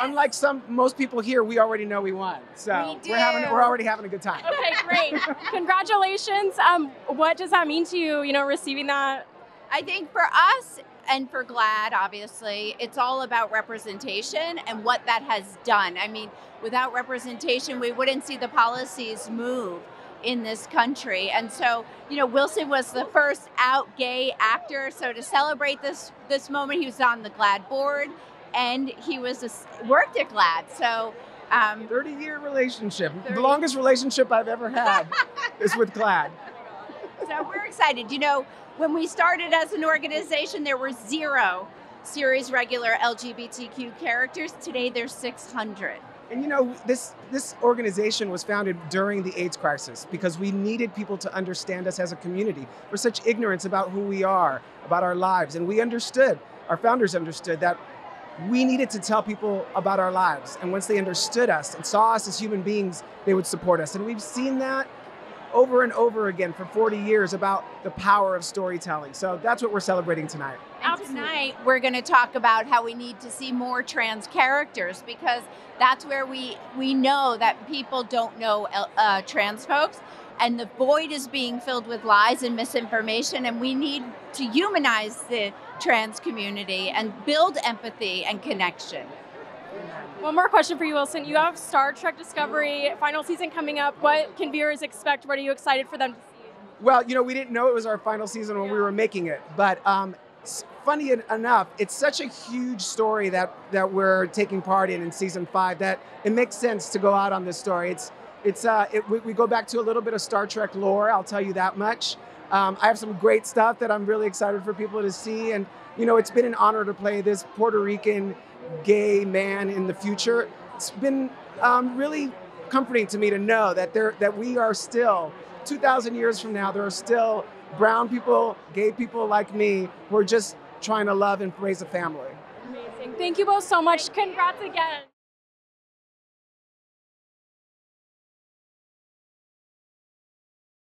Unlike most people here, we already know we won. So we're already having a good time. Okay, great. Congratulations. What does that mean to you, receiving that? I think for us and for GLAAD, obviously, it's all about representation and what that has done. I mean, without representation, we wouldn't see the policies move in this country. And so, Wilson was the first out gay actor. So to celebrate this moment, he was on the GLAAD board. And he worked at GLAAD, so 30-year relationship. 30. The longest relationship I've ever had is with GLAAD. So we're excited. When we started as an organization, there were 0 series regular LGBTQ characters. Today, there's 600. And this organization was founded during the AIDS crisis because we needed people to understand us as a community. We're such ignorance about who we are, about our lives, and we understood. Our founders understood that. We needed to tell people about our lives. And once they understood us and saw us as human beings, they would support us. And we've seen that over and over again for 40 years about the power of storytelling. So that's what we're celebrating tonight. And tonight, we're going to talk about how we need to see more trans characters, because that's where we know that people don't know trans folks. And the void is being filled with lies and misinformation, and we need to humanize the trans community and build empathy and connection. One more question for you, Wilson. You have Star Trek Discovery, final season coming up. What can viewers expect? What are you excited for them to see? Well, we didn't know it was our final season when we were making it, but funny enough, it's such a huge story that we're taking part in season 5 that it makes sense to go out on this story. We go back to a little bit of Star Trek lore, I'll tell you that much. I have some great stuff that I'm really excited for people to see. And, it's been an honor to play this Puerto Rican gay man in the future. It's been really comforting to me to know that we are still, 2,000 years from now, there are still brown people, gay people like me, who are just trying to love and raise a family. Amazing. Thank you both so much. Congrats again.